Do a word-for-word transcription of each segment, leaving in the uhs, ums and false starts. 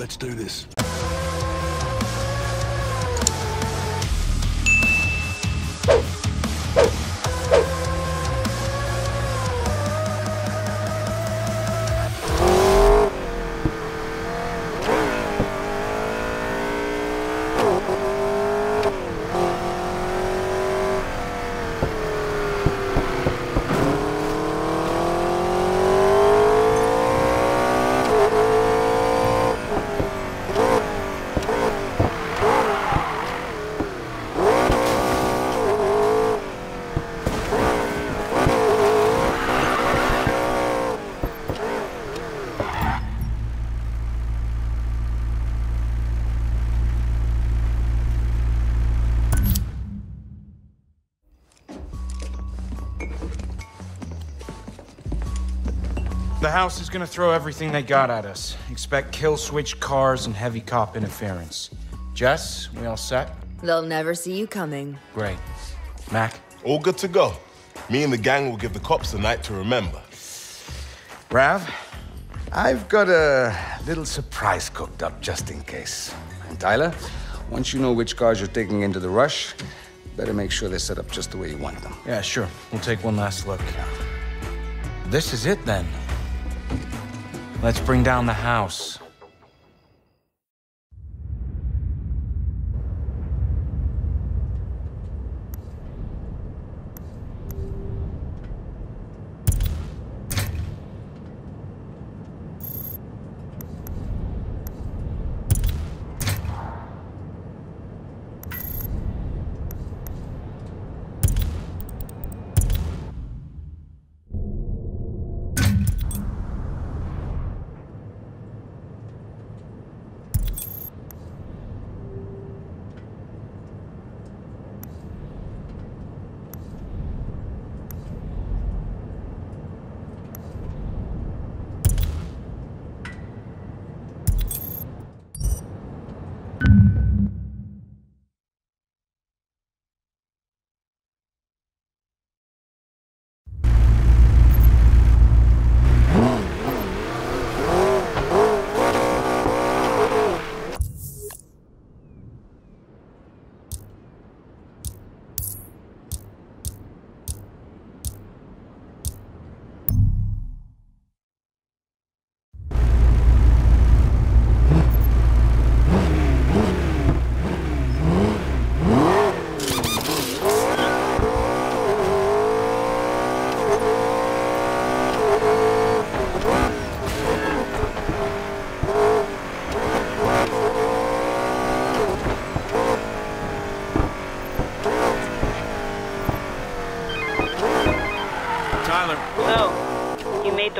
Let's do this. The house is gonna throw everything they got at us. Expect kill switch cars and heavy cop interference. Jess, we all set? They'll never see you coming. Great. Mac? All good to go. Me and the gang will give the cops a night to remember. Rav, I've got a little surprise cooked up just in case. And Tyler, once you know which cars you're taking into the rush, better make sure they're set up just the way you want them. Yeah, sure. We'll take one last look. This is it then. Let's bring down the house.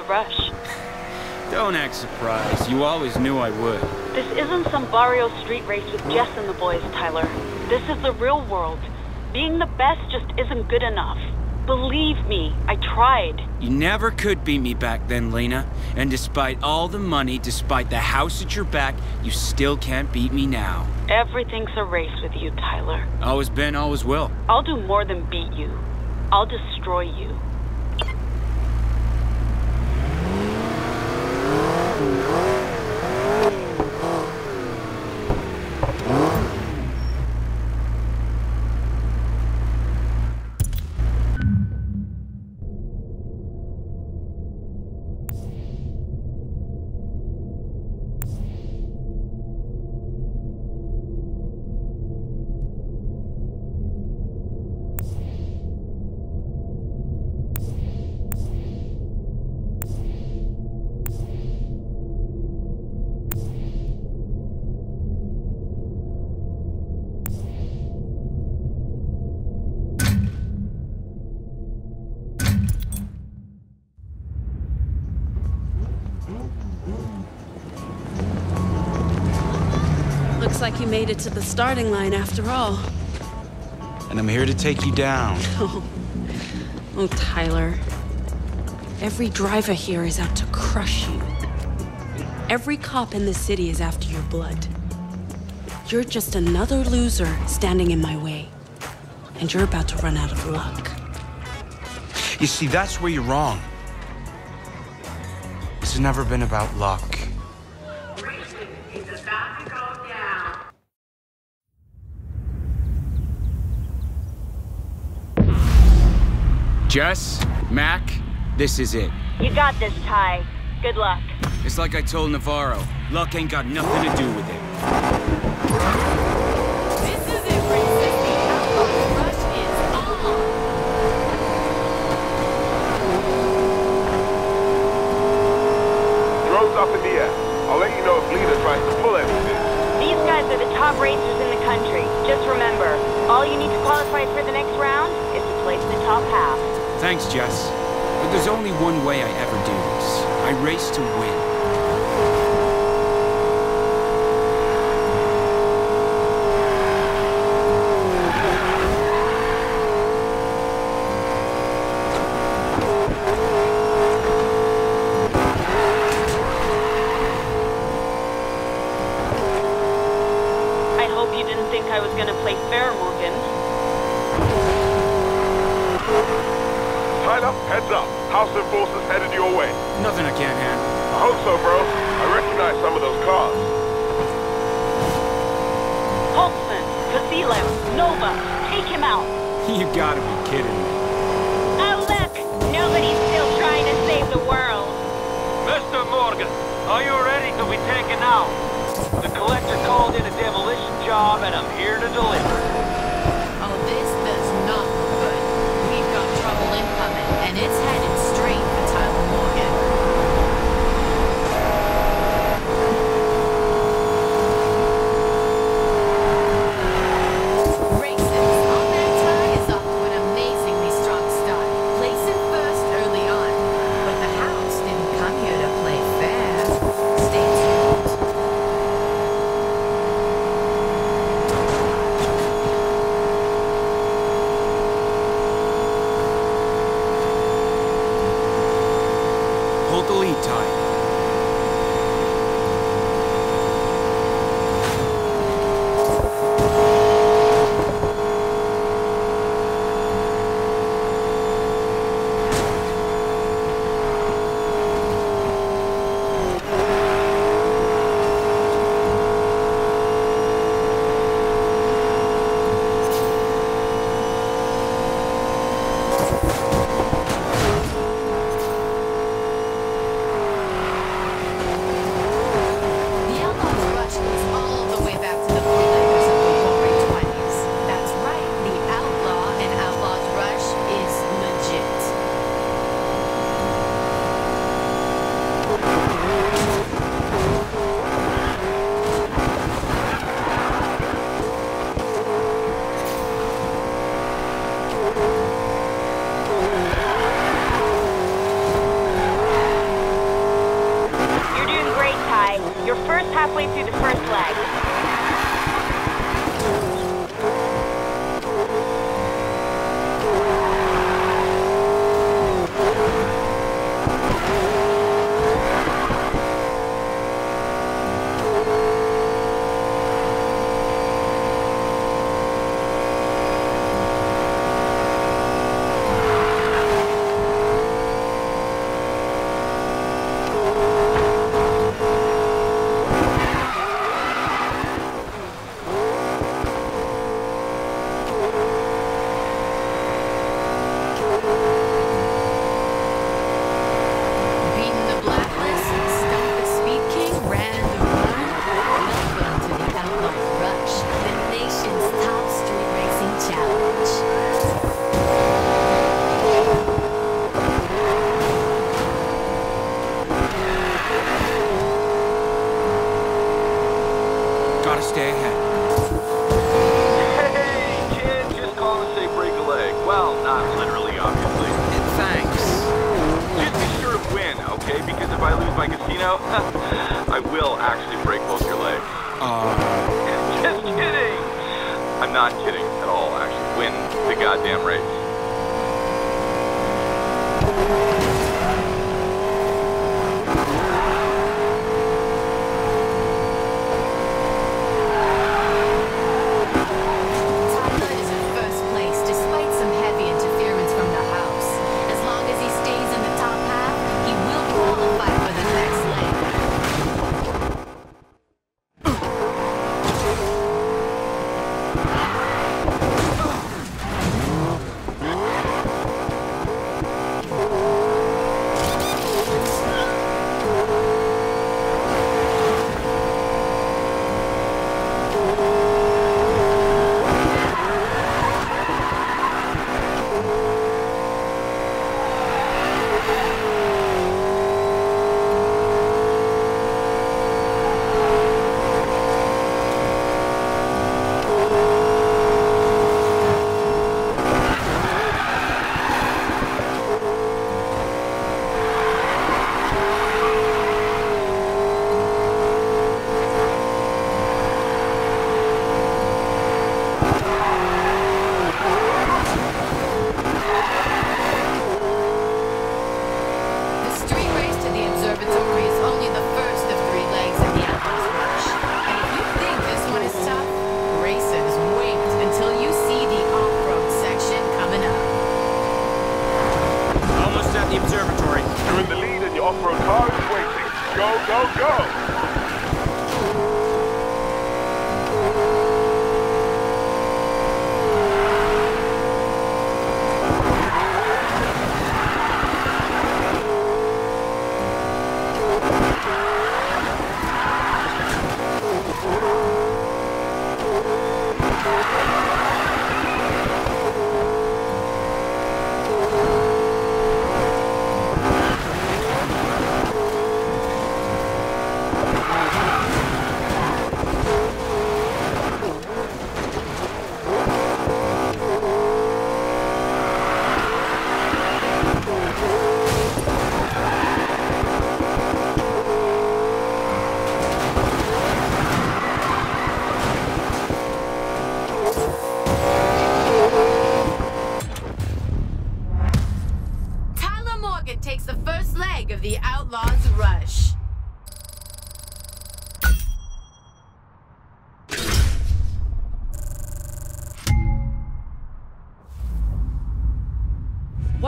Rush. Don't act surprised. You always knew I would. This isn't some barrio street race with Jess and the boys, Tyler. This is the real world. Being the best just isn't good enough. Believe me, I tried. You never could beat me back then, Lena. And despite all the money, despite the house at your back, you still can't beat me now. Everything's a race with you, Tyler. Always been, always will. I'll do more than beat you. I'll destroy you. Looks like you made it to the starting line after all. And I'm here to take you down. Oh, oh Tyler. Every driver here is out to crush you. Every cop in this city is after your blood. You're just another loser standing in my way. And you're about to run out of luck. You see, that's where you're wrong. This has never been about luck. about to go down. Jess, Mac, this is it. You got this, Ty. Good luck. It's like I told Navarro, luck ain't got nothing to do with it. This is it for sixty. The rush is on. Drone's up in the air. I'll let you know if Leader tries to pull anything. These guys are the top racers in the country. Just remember, all you need to qualify for the next round is to place in the top half. Thanks, Jess. But there's only one way I ever do this. I race to win.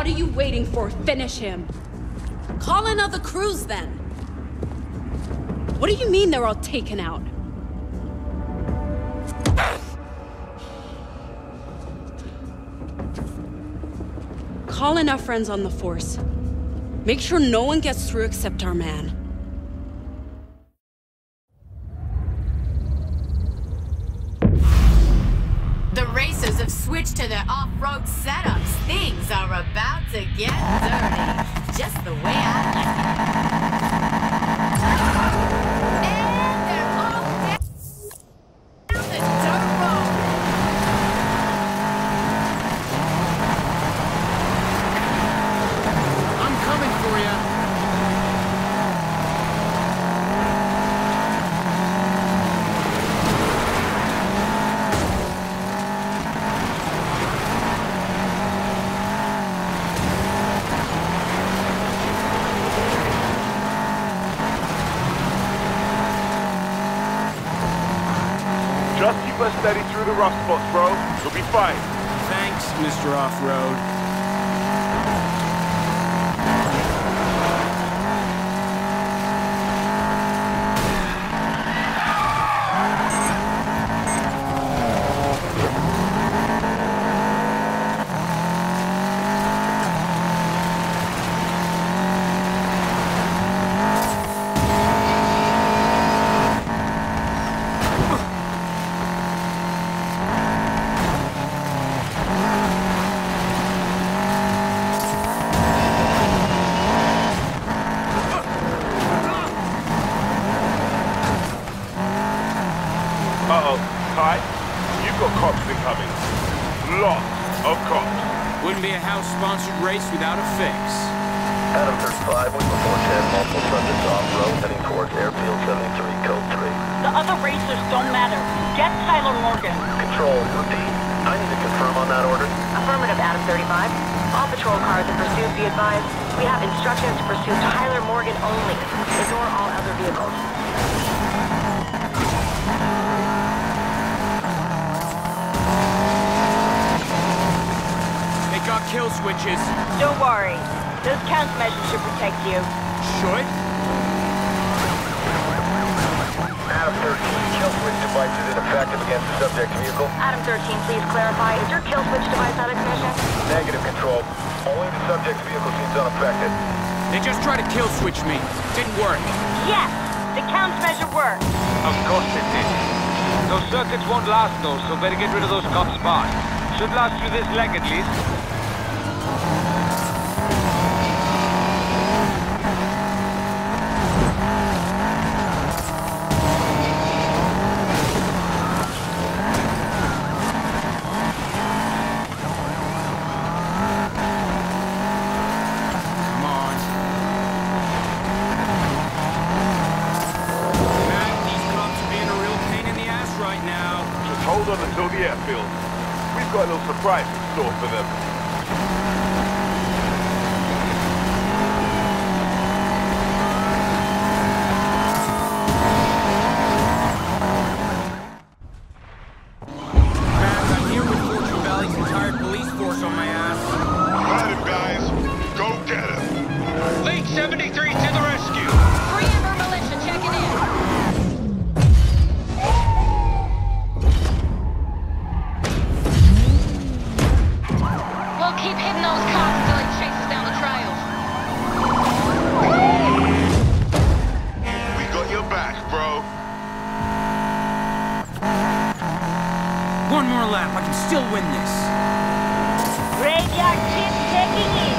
What are you waiting for? Finish him. Call another cruise, then. What do you mean they're all taken out? Call in our friends on the force. Make sure no one gets through except our man. The racers have switched to their off-road setups. Things are about to get dirty. Just the way I like it. Steady through the rough spots, bro. We'll be fine. Thanks, Mister Off-Road. So better get rid of those cops fast. Should last through this leg at least. Come on. Matt, these cops are being a real pain in the ass right now. Just hold on until the airfield. We've got a little surprise in store for them. Matt, I'm here with Fortune Valley's entire police force on my ass. Got him, guys. Go get him. Lake seventy-three to the rescue. Free Amber Militia checking in. I can still win this. Graveyard team taking it.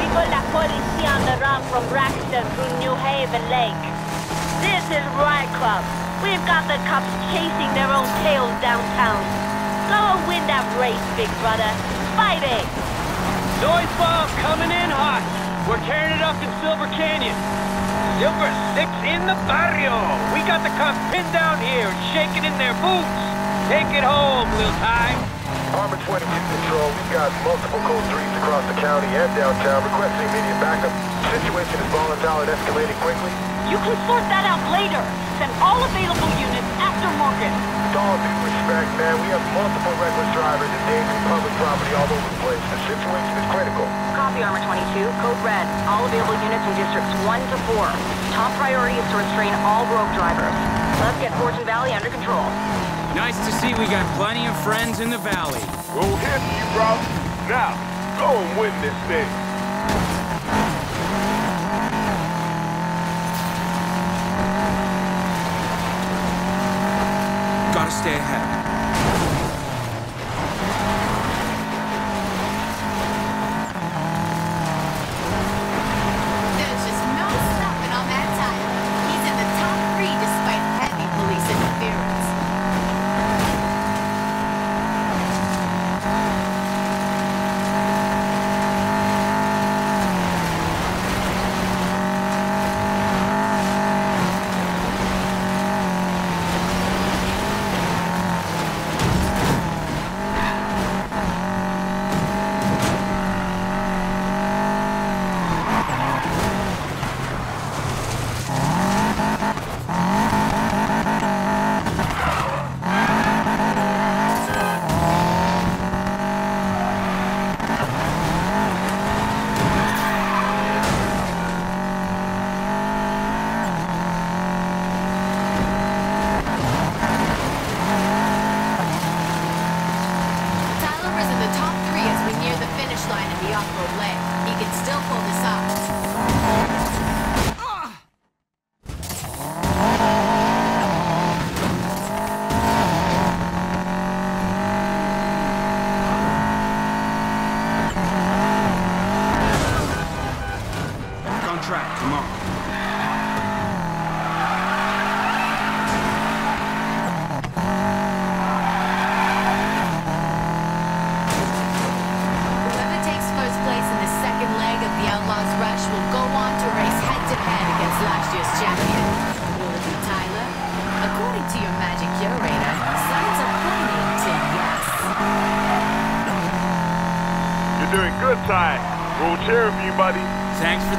We got La Policia on the run from Braxton through New Haven Lake. This is Riot Club. We've got the cops chasing their own tails downtown. Go and win that race, big brother. Fight it! Noise bomb coming in hot. We're tearing it up in Silver Canyon. Silver six in the barrio. We got the cops pinned down here and shaking in their boots. Take it home, Lil' Ty. Armor twenty in control. We've got multiple cold streets across the county and downtown requesting immediate backup. Situation is volatile and escalating quickly. You can sort that out later. Send all available units after Morgan. All fact, man, we have multiple reckless drivers endangering public property all over the place. The situation is critical. Copy, Armor twenty-two. Code red. All available units in districts one to four. Top priority is to restrain all rogue drivers. Let's get Fortune Valley under control. Nice to see we got plenty of friends in the valley. We'll hit you, bro. Now, go and win this thing. Gotta stay ahead.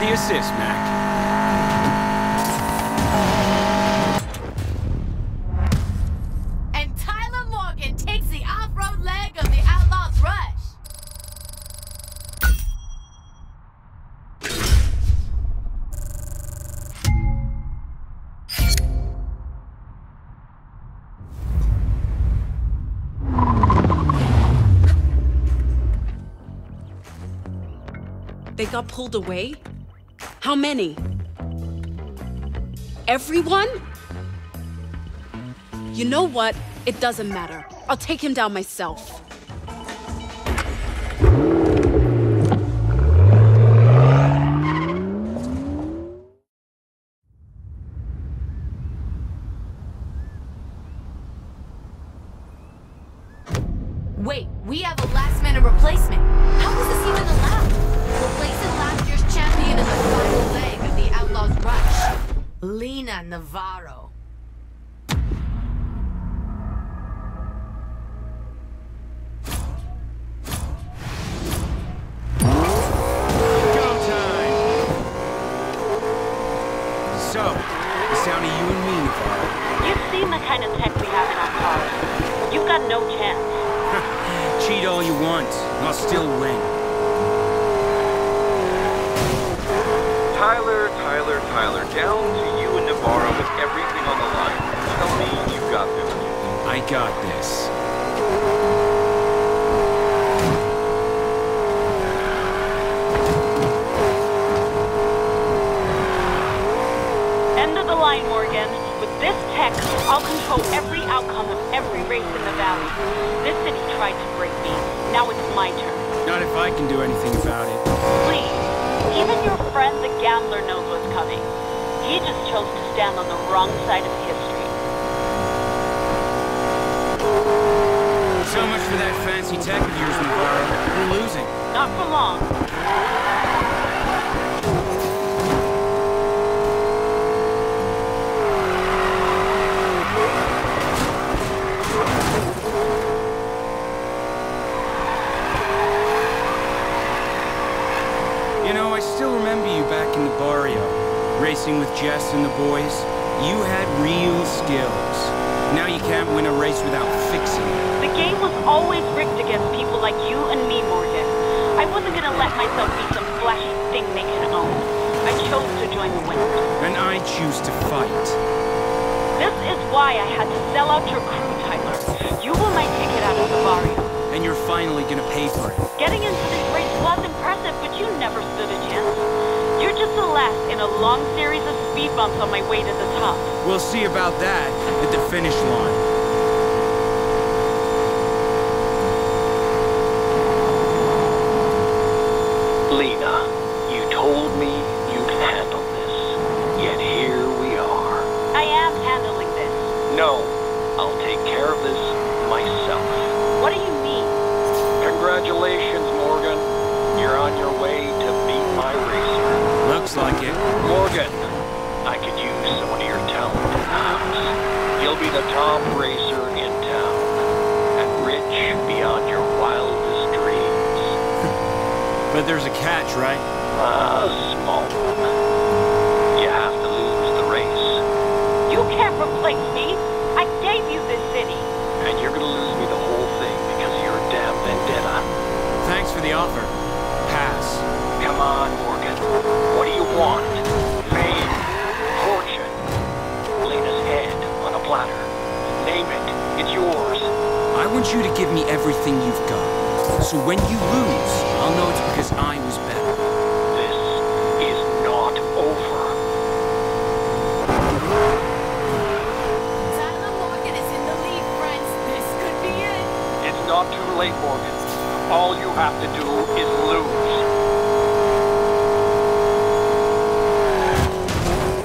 Assist, Mac. And Tyler Morgan takes the off-road leg of the Outlaws Rush. They got pulled away? How many? Everyone? You know what? It doesn't matter. I'll take him down myself. Wait, we have a last-minute replacement. How was this even allowed? Replacing last year's champion in the Rush. Lena Navarro. Go time! So, it's down to you and me, Navarro. You've seen the kind of tech we have in our cars. You've got no chance. Cheat all you want, and I'll still win. Tyler, Tyler, Tyler, down to you and Navarro with everything on the line. Tell me you got this. I got this. End of the line, Morgan. With this tech, I'll control every outcome of every race in the valley. This city tried to break me. Now it's my turn. Not if I can do anything about it. Please. Even your friend the gambler knows what's coming. He just chose to stand on the wrong side of history. So much for that fancy tech of yours, Navarro. We're losing. Not for long. Racing with Jess and the boys, you had real skills. Now you can't win a race without fixing it. The game was always rigged against people like you and me, Morgan. I wasn't gonna let myself be some flashy thing they can own. I chose to join the winners. And I choose to fight. This is why I had to sell out your crew, Tyler. You were my ticket out of Navarro. And you're finally gonna pay for it. Getting into this race was impressive, but you never stood a chance. You're just the last in a long series of speed bumps on my way to the top. We'll see about that at the finish line. Lena, you told me you could handle this, yet here we are. I am handling this. No, I'll take care of this myself. What do you mean? Congratulations, Morgan. You're on your way to beat my racer. Looks like it. Morgan, I could use someone of your talent in the house. You'll be the top racer in town, and rich beyond your wildest dreams. But there's a catch, right? A small one. You have to lose the race. You can't replace me. I gave you this city. And you're gonna lose me the whole thing because of your damn vendetta. Thanks for the offer. Pass. Come on, Morgan. What do you want? Fame. Fortune. Lena's head on a platter. Name it. It's yours. I want you to give me everything you've got. So when you lose, I'll know it's because I was better. This is not over. Not too late, Morgan. All you have to do is lose.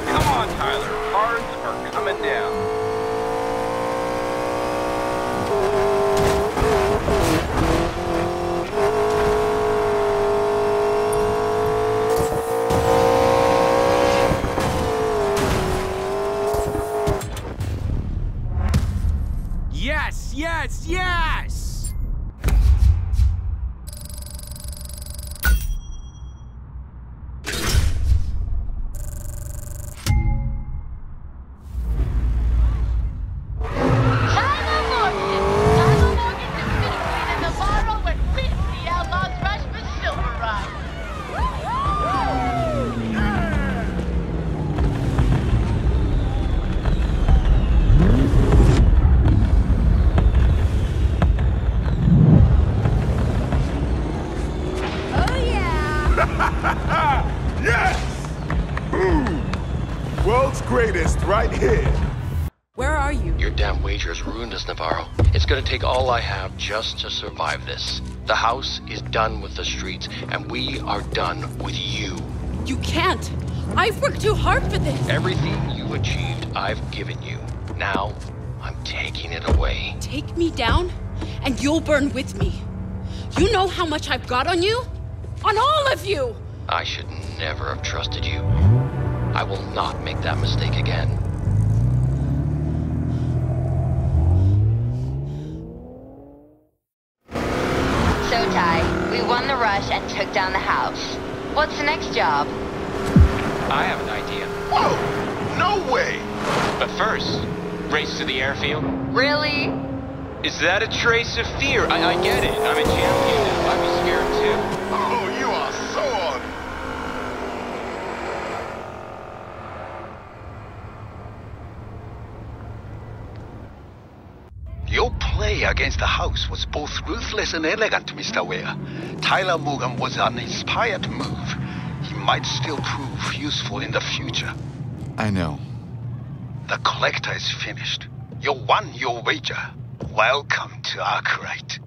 Come on, Tyler. Cards are coming down. Yes, yes, yes! Take all I have just to survive this. The house is done with the streets, and we are done with you. You can't. I've worked too hard for this. Everything you achieved, I've given you. Now, I'm taking it away. Take me down, and you'll burn with me. You know how much I've got on you? On all of you! I should never have trusted you. I will not make that mistake again. And took down the house. What's the next job? I have an idea. Whoa! No way! But first, race to the airfield. Really? Is that a trace of fear? I, I get it. I'm a champion now. I'd be scared too. Oh, you are so on! Your play against the house was both ruthless and elegant, Mister Weir. Tyler Morgan was an inspired move. He might still prove useful in the future. I know. The Collector is finished. You won your wager. Welcome to Arkwright.